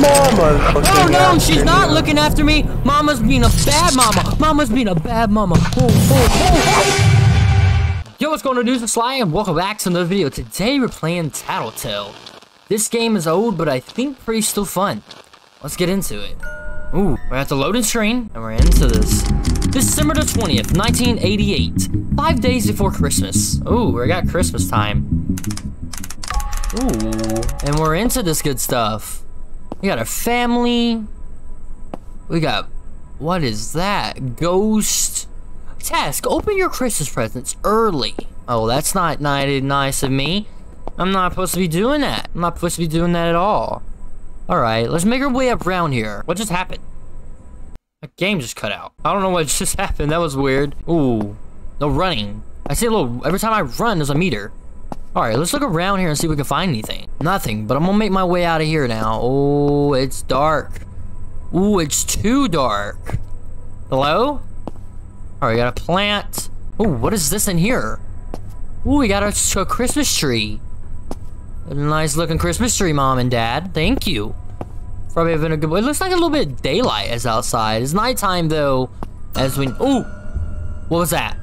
Mama. Oh no, she's not looking after me. Mama's being a bad mama. Mama's being a bad mama. Oh, oh, oh. Yo, what's going on, dudes? It's Sly, and welcome back to another video. Today we're playing Tattletail. This game is old, but I think pretty still fun. Let's get into it. Ooh, we're at the loading screen, and we're into this. December the 20th, 1988. 5 days before Christmas. Ooh, we got Christmas time. Ooh, and we're into this good stuff. We got our family. We got, what is that? Ghost. Task, open your Christmas presents early. Oh, that's not nice of me. I'm not supposed to be doing that. I'm not supposed to be doing that at all. Alright, let's make our way up around here. What just happened? A game just cut out. I don't know what just happened. That was weird. Ooh, no running. I see a little, every time I run, there's a meter. Alright, let's look around here and see if we can find anything. Nothing, but I'm gonna make my way out of here now. Oh, it's dark. Ooh, it's too dark. Hello? Alright, we got a plant. Ooh, what is this in here? Ooh, we got a Christmas tree. A nice looking Christmas tree, Mom and Dad. Thank you. Probably having a good. It looks like a little bit of daylight is outside. It's nighttime though. As we. Ooh, what was that?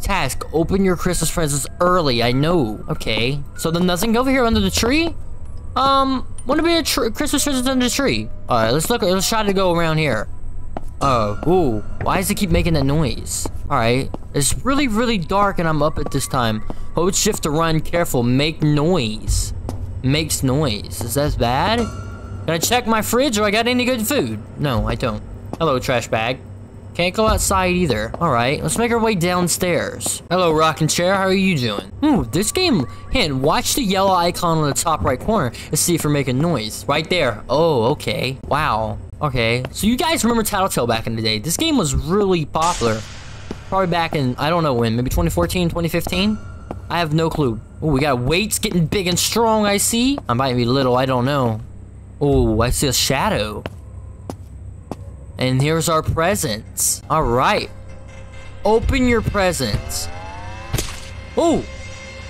Task: open your Christmas presents early. I know. Okay. So then nothing over here under the tree. Wouldn't be a Christmas presents under the tree. All right. Let's look. Let's try to go around here. Oh. Ooh. Why does it keep making that noise? All right. It's really, really dark, and I'm up at this time. Hold shift to run. Careful. Make noise. Makes noise. Is that bad? Can I check my fridge? Do I got any good food? No, I don't. Hello, trash bag. Can't go outside either. Alright, let's make our way downstairs. Hello, rocking chair. How are you doing? Ooh, this game. And watch the yellow icon on the top right corner and see if you're making noise. Right there. Oh, okay. Wow. Okay. So you guys remember Tattletail back in the day. This game was really popular. Probably back in, I don't know when, maybe 2014, 2015? I have no clue. Ooh, we got weights getting big and strong, I see. I might be little, I don't know. Oh, I see a shadow. And here's our presents. All right. Open your presents. Oh,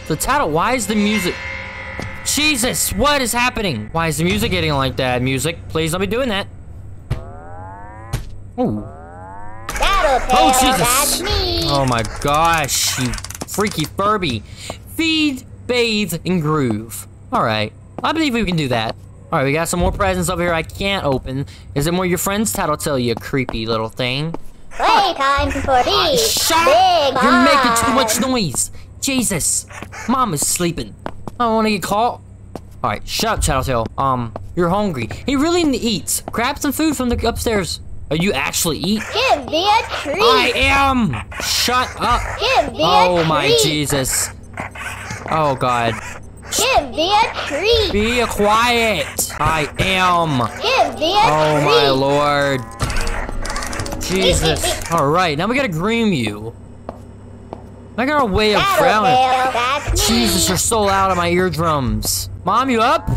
the title. Why is the music? Jesus, what is happening? Why is the music getting like that? Music, please don't be doing that. Ooh. Oh, Jesus. Oh, my gosh. You freaky Furby. Feed, bathe, and groove. All right. I believe we can do that. All right, we got some more presents over here I can't open. Is it more your friend's Tattletail, you creepy little thing? Playtime for these. Shut up! You're making too much noise. Jesus. Mom is sleeping. I don't want to get caught. All right, shut up, Tattletail. You're hungry. He really eats. Grab some food from the upstairs. Are you actually eat? Give me a treat. I am. Shut up. Give me a treat. Oh, my Jesus. Oh, God. Give me a treat. Be quiet. I am. Give me a treat. Oh, my Lord. Jesus. All right, now we gotta groom you. I got a way of frowning. Jesus, you're so loud on my eardrums. Mom, you up?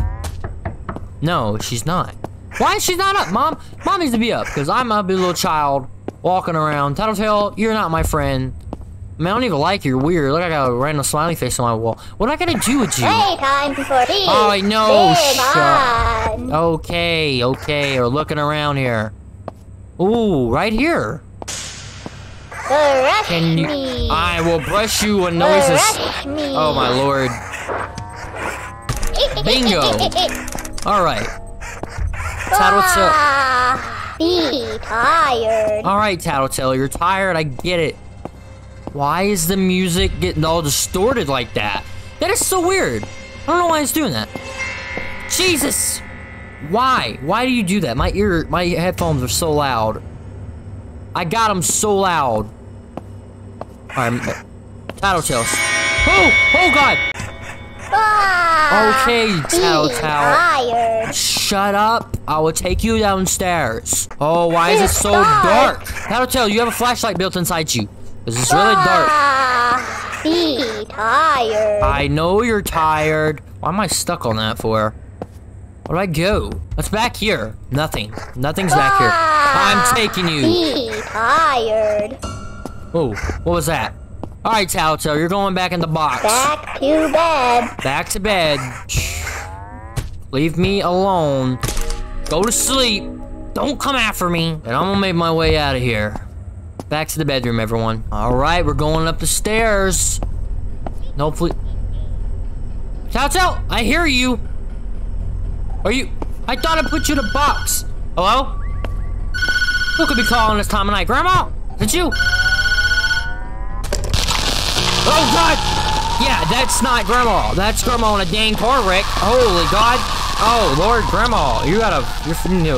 No, she's not. Why is she not up, Mom? Mom needs to be up, because I'm a little child walking around. Tattletail, you're not my friend. Man, I don't even like you. You're weird. Look, I got a random smiley face on my wall. What am I gonna do with you? Playtime for these. Oh, I know. Shut. Okay, okay. We're looking around here. Ooh, right here. Brush me. I will brush you with noises. Oh my Lord. Bingo. All right. Tattletail. Be tired. All right, Tattletail. You're tired. I get it. Why is the music getting all distorted like that? That is so weird. I don't know why it's doing that. Jesus! Why? Why do you do that? My headphones are so loud. I got them so loud. I'm Tattletail. Oh! Oh God! Okay, Tattletail. Shut up. I will take you downstairs. Oh, why is it so dark? Tattletail, you have a flashlight built inside you. This is really dark. Be tired. I know you're tired. Why am I stuck on that for? Where do I go? What's back here? Nothing. Nothing's back here. I'm taking you. Be tired. Oh, what was that? All right, Tattletail, you're going back in the box. Back to bed. Back to bed. Leave me alone. Go to sleep. Don't come after me. And I'm gonna make my way out of here. Back to the bedroom, everyone. All right, we're going up the stairs. And hopefully... Tattletail, I hear you. Are you... I thought I put you in a box. Hello? Who could be calling this time of night? Grandma? Is it you? Oh, God! Yeah, that's not Grandma. That's Grandma on a dang car wreck. Holy God. Oh, Lord, Grandma. You gotta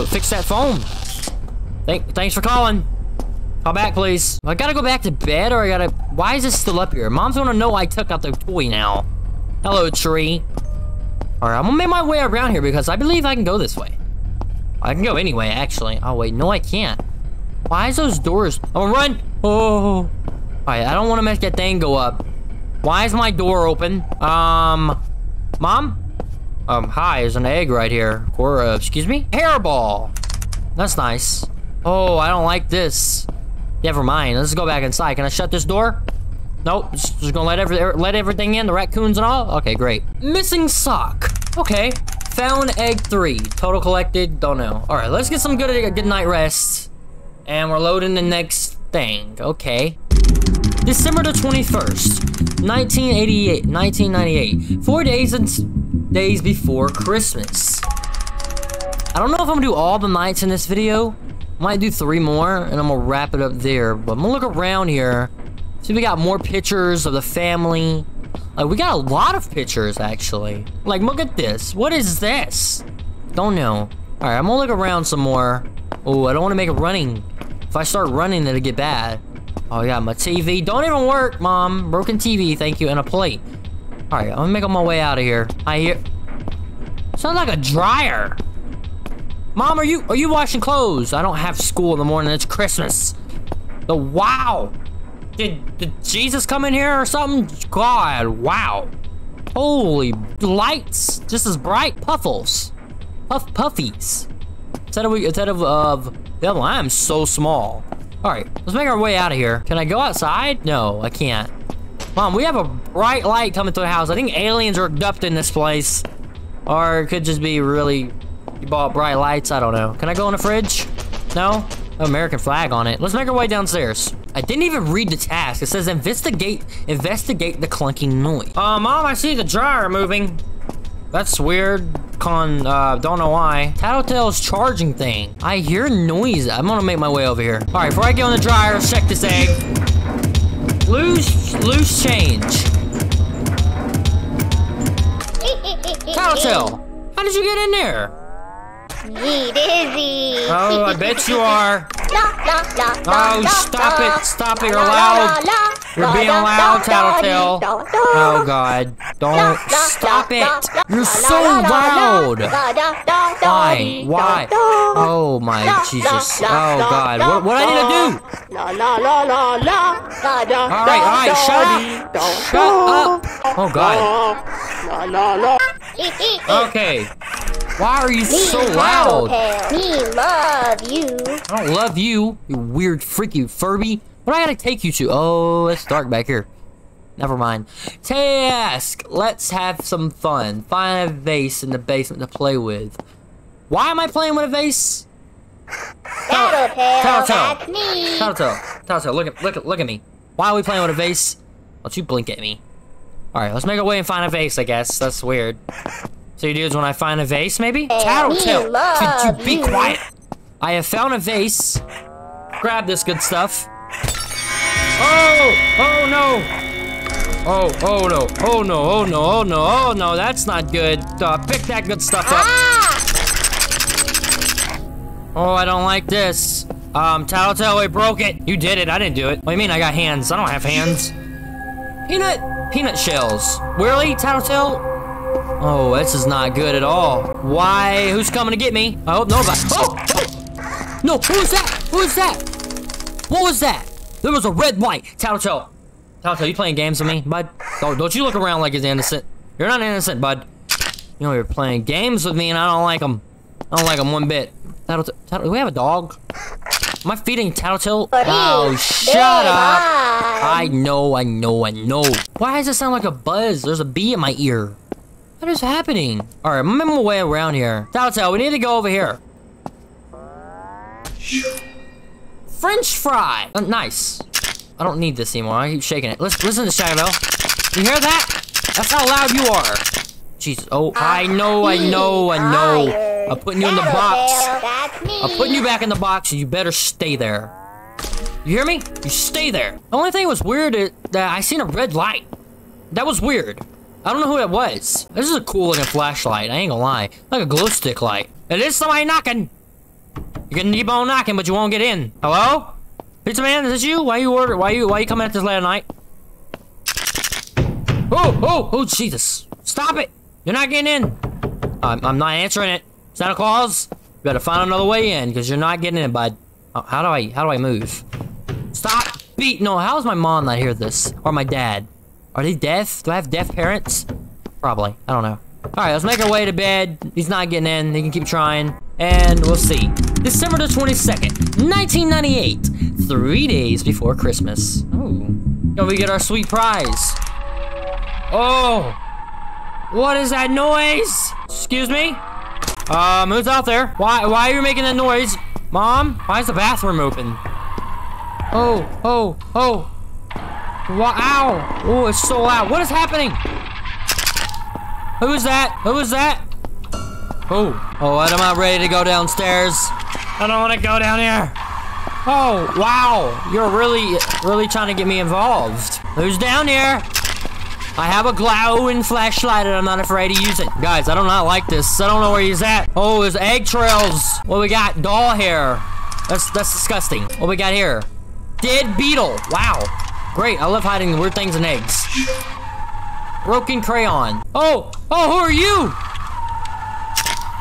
fix that phone. Thanks for calling. Call back, please. I gotta go back to bed, or I gotta... Why is this still up here? Mom's gonna know I took out the toy now. Hello, tree. Alright, I'm gonna make my way around here because I believe I can go this way. I can go anyway, actually. Oh, wait. No, I can't. Why is those doors... I'm gonna run! Oh... Alright, I don't want to make that thing go up. Why is my door open? Mom? Hi, there's an egg right here. Or, excuse me? Hairball! That's nice. Oh, I don't like this. Never mind, let's go back inside. Can I shut this door? Nope, just gonna let everything in, the raccoons and all? Okay, great. Missing sock. Okay. Found egg 3. Total collected, don't know. Alright, let's get some good night rest. And we're loading the next thing. Okay. December the 21st, 1998. 4 days before Christmas. I don't know if I'm gonna do all the nights in this video. Might do 3 more, and I'm gonna wrap it up there. But I'm gonna look around here. See, we got more pictures of the family. Like, we got a lot of pictures, actually. Like, look at this. What is this? Don't know. Alright, I'm gonna look around some more. Oh, I don't wanna make it running. If I start running, it'll get bad. Oh, yeah, my TV. Don't even work, Mom. Broken TV, thank you, and a plate. All right, I'm gonna make my way out of here. I hear... Sounds like a dryer. Mom, are you washing clothes? I don't have school in the morning. It's Christmas. The wow. Did Jesus come in here or something? God, wow. Holy lights. Just as bright. Puffles. Puffies. Instead of devil, I am so small. Alright, let's make our way out of here. Can I go outside? No, I can't. Mom, we have a bright light coming through the house. I think aliens are abducting in this place. Or it could just be really... You bought bright lights, I don't know. Can I go in the fridge? No? American flag on it. Let's make our way downstairs. I didn't even read the task. It says investigate the clunking noise. Mom, I see the dryer moving. That's weird. Don't know why. Tattletail's charging thing. I hear noise. I'm gonna make my way over here. All right, before I get on the dryer, let's check this egg. Loose change. Tattletail, how did you get in there? Dizzy. Oh, I bet you are. Oh, stop it. Stop it. You're loud. You're being loud, Tattletail. Oh, God. Don't. Stop it. You're so loud. Why? Why? Oh, my Jesus. Oh, God. What do I need to do? All right. Shut up. Oh, God. Okay. Why are you so loud? We love you. I don't love you, you weird freaky Furby. What do I gotta take you to? Oh, it's dark back here. Never mind. Task. Let's have some fun. Find a vase in the basement to play with. Why am I playing with a vase? Tattletail, look at me. Why are we playing with a vase? Don't you blink at me. All right, let's make our way and find a vase. I guess that's weird. So you do is when I find a vase, maybe? Tattletail, could you be quiet? I have found a vase. Grab this good stuff. Oh no. Oh no, that's not good. Pick that good stuff up. Oh, I don't like this. Tattletail, I broke it. You did it, I didn't do it. What do you mean I got hands? I don't have hands. Peanut shells. Really, Tattletail? Oh, this is not good at all. Why? Who's coming to get me? I hope nobody. Oh! No, who's that? Who's that? What was that? There was a red light. Tattletail. Tattletail, you playing games with me, bud? Don't you look around like it's innocent. You're not innocent, bud. You know you're playing games with me, and I don't like them. I don't like them one bit. Tattletail, do we have a dog? Am I feeding Tattletail? Oh, shut up. I know. Why does it sound like a buzz? There's a bee in my ear. What is happening? All right, I'm on my way around here. Tattletail, we need to go over here. French fry! Nice. I don't need this anymore. I keep shaking it. Listen to Shadow Bell. You hear that? That's how loud you are. Jesus. Oh, I know. I'm putting you in the box. I'm putting you back in the box, and you better stay there. You hear me? You stay there. The only thing that was weird is that I seen a red light. That was weird. I don't know who that was. This is a cool looking flashlight. I ain't gonna lie. Like a glow stick light. It is somebody knocking. You're gonna keep on knocking, but you won't get in. Hello? Pizza man, is this you? Why you coming at this late at night? Oh, Jesus. Stop it. You're not getting in. I'm not answering it. Santa Claus, you better find another way in, because you're not getting in, bud. How do I move? Stop beating. No, how is my mom not hear this? Or my dad? Are they deaf? Do I have deaf parents? Probably. I don't know. Alright, let's make our way to bed. He's not getting in. He can keep trying. And we'll see. December the 22nd, 1998. 3 days before Christmas. Oh. Can we get our sweet prize? Oh. What is that noise? Excuse me? Who's out there? Why are you making that noise? Mom? Why is the bathroom open? Oh. Wow! Oh, it's so loud. What is happening? Who is that? Oh, I'm not ready to go downstairs. I don't want to go down here. Oh, wow. You're really, really trying to get me involved. Who's down here? I have a glowing flashlight and I'm not afraid to use it. Guys, I do not like this. I don't know where he's at. Oh, there's egg trails. What we got? Doll hair. That's disgusting. What we got here? Dead beetle. Wow. Great, I love hiding the weird things in eggs. Broken crayon. Oh, who are you?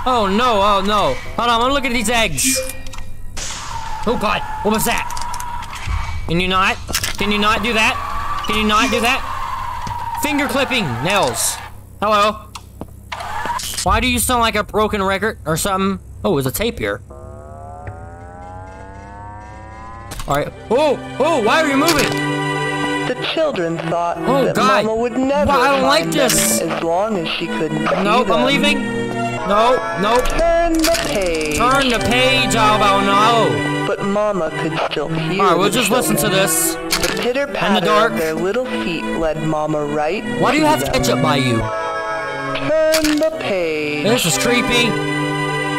Oh no. Hold on, I'm gonna look at these eggs. Oh God, what was that? Can you not? Can you not do that? Can you not do that? Finger clipping nails. Hello. Why do you sound like a broken record or something? Oh, there's a tape here. All right. Oh, why are you moving? The children thought that God. Mama would never I don't like this. As long as she could Nope, I'm leaving. Nope. Turn the page, oh no. But Mama could still hear. Alright, we'll just listen to this. The pitter patter in the dark. Their little feet led Mama right. Why do you have ketchup by you? Turn the page. This is creepy.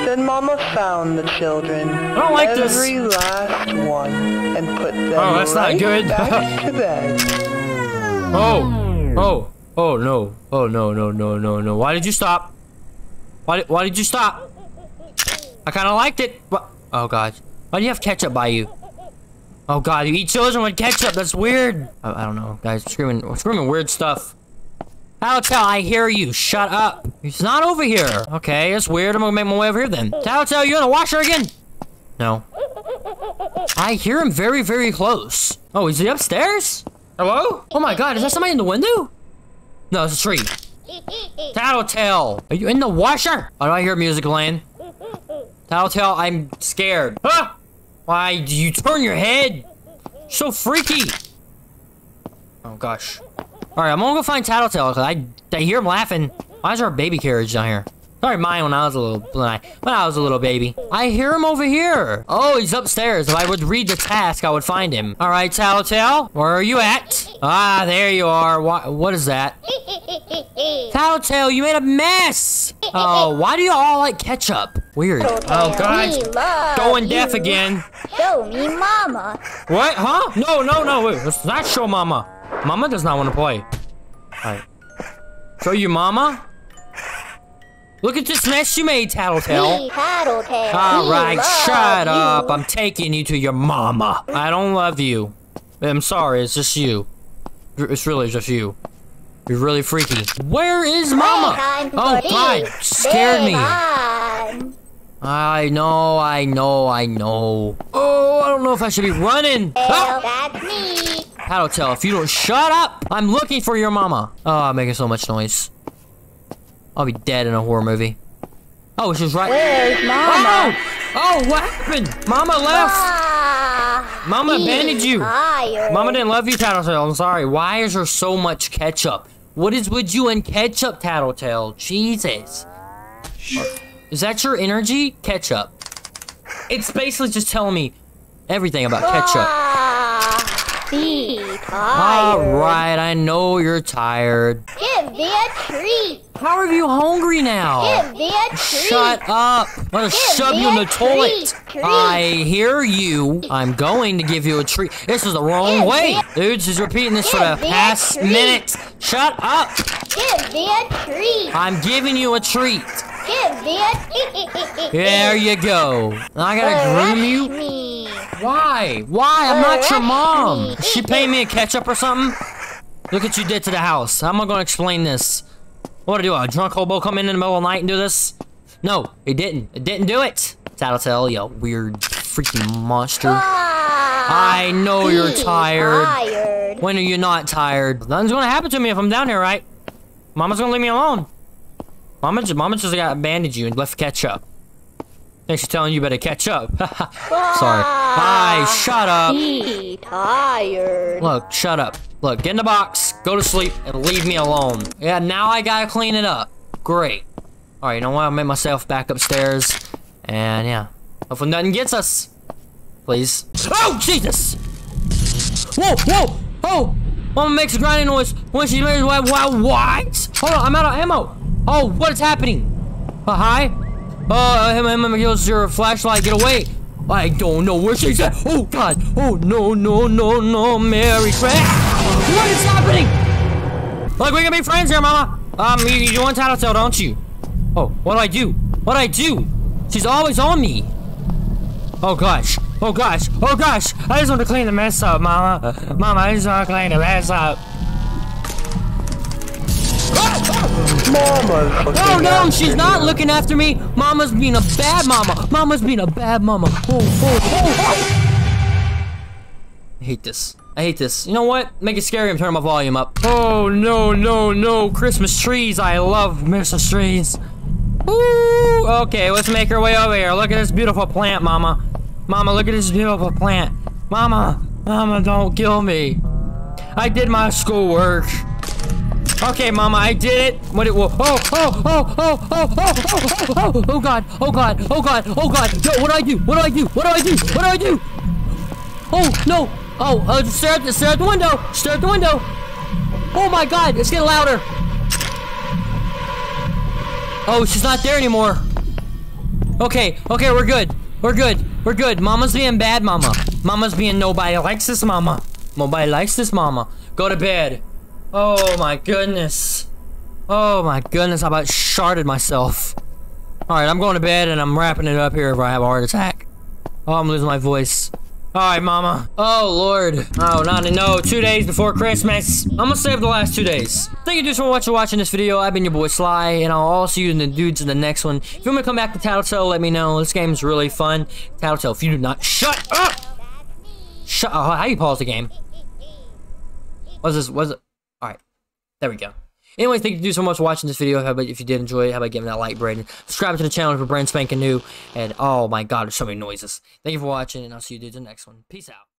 Then Mama found the children. I don't like this. Every last one, and put them that's right not good. Back to bed. Oh no. Oh no. Why did you stop? Why did you stop? I kind of liked it. What? Oh God. Why do you have ketchup by you? Oh God, you eat children with ketchup. That's weird. I don't know, guys. I'm screaming weird stuff. Tattletail, I hear you. Shut up. He's not over here. Okay, it's weird. I'm gonna make my way over here then. Tattletail, you in the washer again? No. I hear him very, very close. Oh, is he upstairs? Hello? Oh my God, is that somebody in the window? No, it's a tree. Tattletail, are you in the washer? Oh, do I hear music playing? Tattletail, I'm scared. Huh? Why do you turn your head? So freaky. Oh gosh. Alright, I'm gonna go find Tattletail, because I hear him laughing. Why is there a baby carriage down here? Sorry, mine when I was a little baby. I hear him over here. Oh, he's upstairs. If I would read the task, I would find him. Alright, Tattletail, where are you at? Ah, there you are. What is that? Tattletail, you made a mess! Oh, why do you all like ketchup? Weird. Oh, God. Going deaf again. Show me mama. What? Huh? No. Wait, let's not show mama. Mama does not want to play. Alright. Show your mama? Look at this mess you made, Tattletail. Alright, shut up. I'm taking you to your mama. I don't love you. I'm sorry, it's just you. It's really just you. You're really freaky. Where is mama? Oh, God. Scared me. I know. Oh, I don't know if I should be running. Ah! Tattletail, if you don't shut up, I'm looking for your mama. Oh, I'm making so much noise. I'll be dead in a horror movie. Oh, she's right. Where's mama? Oh, what happened? Mama left. Mama abandoned you. Mama didn't love you, Tattletail. I'm sorry. Why is there so much ketchup? What is with you and ketchup, Tattletail? Jesus. Is that your energy? Ketchup. It's basically just telling me everything about ketchup. Be tired. All right, I know you're tired. Give me a treat. How are you hungry now? Give me a treat. Shut up. I'm going to shove you in the toilet. I hear you. I'm going to give you a treat. This is the wrong way. Dude, she's repeating this for the past minute. Shut up. Give me a treat. I'm giving you a treat. Give me a treat. There you go. I gotta groom you? Me. Why? Why? I'm not your mom. Is she paying me a ketchup or something? Look what you did to the house. How am I going to explain this? What do? A drunk hobo come in the middle of the night and do this? No, he didn't. It didn't do it. Tattletail, you weird freaking monster. I know you're tired. When are you not tired? Nothing's gonna happen to me if I'm down here, right? Mama's gonna leave me alone. Mama just got bandaged you and left ketchup. And she's telling you better catch up. Sorry. Hi, shut up. Be tired. Look, shut up. Look, get in the box, go to sleep, and leave me alone. Yeah, now I gotta clean it up. Great. All right, you know what? I'll make myself back upstairs. And yeah, hopefully nothing gets us. Please. Oh, Jesus! Whoa, whoa, oh! Mama makes a grinding noise when she makes what? Hold on, I'm out of ammo. Oh, what is happening? Hi? Emma gives your flashlight, get away. I don't know where she's at. Oh, God. Oh, no, no, no, no, Mary Crap. What is happening? Look, we can be friends here, Mama. You want Tattletail, don't you? Oh, what do I do? What do I do? She's always on me. Oh, gosh. Oh, gosh. Oh, gosh. I just want to clean the mess up, Mama. Mama, I just want to clean the mess up. Mama. Oh, no, she's not looking after me. Mama's being a bad mama. Mama's being a bad mama. Oh, oh, oh, oh. I hate this. I hate this. You know what? Make it scary and turn my volume up. Oh, no, no, no. Christmas trees. I love Christmas trees. Ooh. Okay, let's make our way over here. Look at this beautiful plant, Mama. Mama, look at this beautiful plant. Mama. Mama, don't kill me. I did my schoolwork. Okay, Mama, I did it. What it will. Oh, oh, oh, oh, oh, oh, oh, oh, oh, God. Oh, God. Oh, God. Oh, God. No, what do I do? What do I do? What do I do? What do I do? Oh, no. Oh, stare at the window! Stare at the window! Oh my God, it's getting louder! Oh, she's not there anymore. Okay, okay, we're good. We're good. We're good. Mama's being bad, Mama. Mama's being nobody likes this, Mama. Nobody likes this, Mama. Go to bed. Oh my goodness. Oh my goodness, I about sharted myself. Alright, I'm going to bed and I'm wrapping it up here if I have a heart attack. Oh, I'm losing my voice. All right, Mama. Oh, Lord. Oh, not no. 2 days before Christmas. I'm gonna save the last 2 days. Thank you dudes for watching this video. I've been your boy Sly, and I'll also see you dudes in the next one. If you want me to come back to Tattletail, let me know. This game's really fun. Tattletail, if you do not shut up! Shut up. How do you pause the game? What's this? What's it? All right. There we go. Anyway, thank you dudes so much for watching this video. How about if you did enjoy it, how about giving that like, Brayden? Subscribe to the channel if you're brand spanking new. And oh my God, there's so many noises. Thank you for watching, and I'll see you dudes in the next one. Peace out.